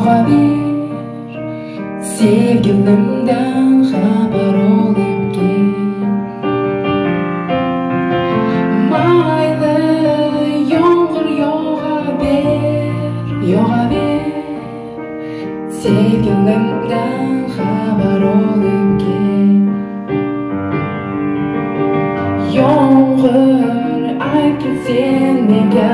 Yomg'ir, sevgilimdan xabar olib kel. Mayli, yomg'ir yog'aver, sevgilimdan xabar olib kel. Yomg'ir, aytgin sen nega?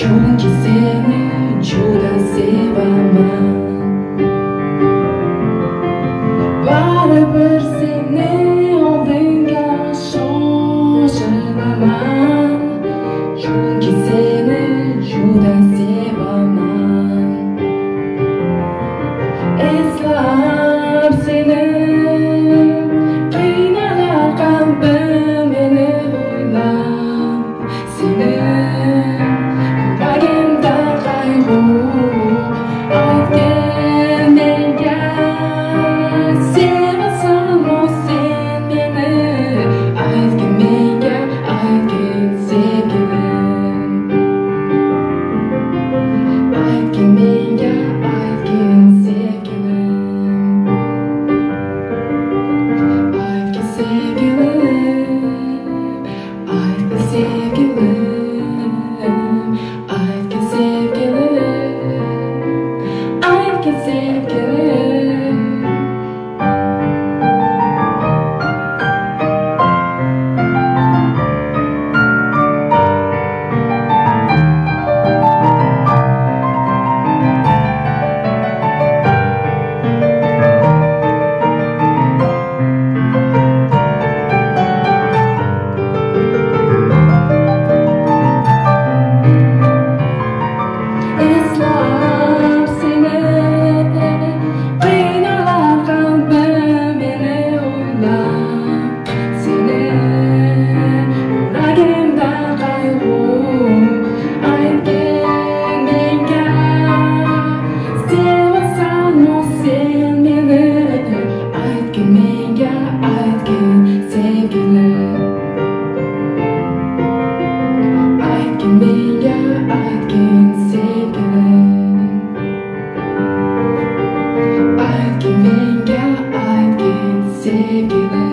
Chunki seni juda sevaman, baribir seni oldinga shoshilaman, chunki seni juda sevaman. Eslab seni qiynalar qalbim, meni o'ylab seni give it.